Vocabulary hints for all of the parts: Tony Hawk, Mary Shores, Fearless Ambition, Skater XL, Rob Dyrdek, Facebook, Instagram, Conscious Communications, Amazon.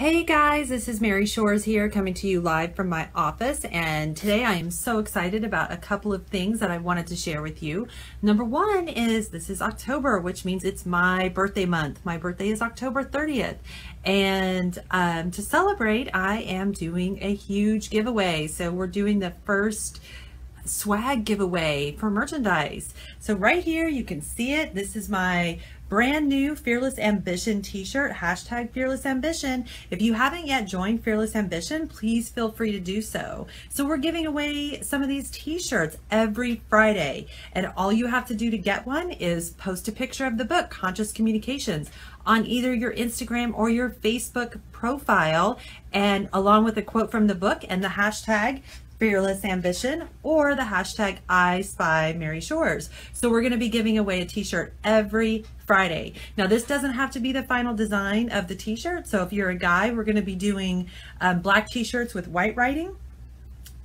Hey guys, this is Mary Shores here coming to you live from my office, and today I am so excited about a couple of things that I wanted to share with you. Number one is this is October, which means it's my birthday month. My birthday is October 30th, and to celebrate I am doing a huge giveaway. So we're doing the first swag giveaway for merchandise. So right here you can see it. This is my brand new Fearless Ambition t-shirt, hashtag Fearless Ambition. If you haven't yet joined Fearless Ambition, please feel free to do so. So we're giving away some of these t-shirts every Friday, and all you have to do to get one is post a picture of the book, Conscious Communications, on either your Instagram or your Facebook profile, and along with a quote from the book and the hashtag Fearless Ambition or the hashtag I Spy Mary Shores. So we're going to be giving away a t-shirt every Friday. Now this doesn't have to be the final design of the t-shirt. So if you're a guy, we're going to be doing black t-shirts with white writing.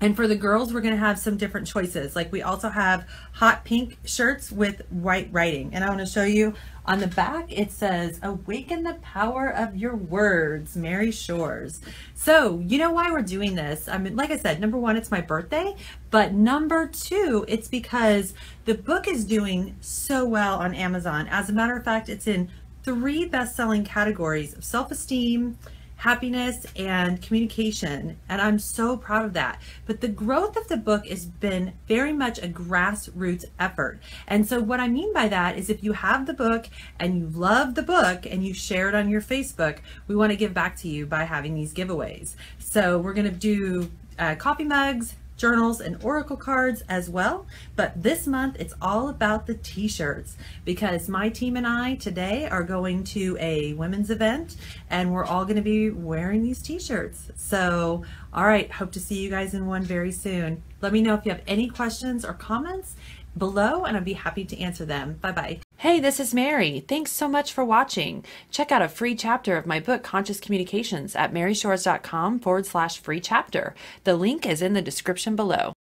And for the girls, we're going to have some different choices. Like we also have hot pink shirts with white writing. And I want to show you on the back, it says, "Awaken the power of your words, Mary Shores." So you know why we're doing this. I mean, like I said, number one, it's my birthday. But number two, it's because the book is doing so well on Amazon. As a matter of fact, it's in 3 best-selling categories of self-esteem, happiness, and communication, and I'm so proud of that. But the growth of the book has been very much a grassroots effort. And so what I mean by that is if you have the book and you love the book and you share it on your Facebook, we want to give back to you by having these giveaways. So we're going to do coffee mugs, journals, and oracle cards as well. But this month it's all about the t-shirts, because my team and I today are going to a women's event and we're all going to be wearing these t-shirts. So all right, hope to see you guys in one very soon. Let me know if you have any questions or comments below and I'd be happy to answer them. Bye bye. Hey, this is Mary. Thanks so much for watching. Check out a free chapter of my book, Conscious Communications, at maryshores.com/free chapter. The link is in the description below.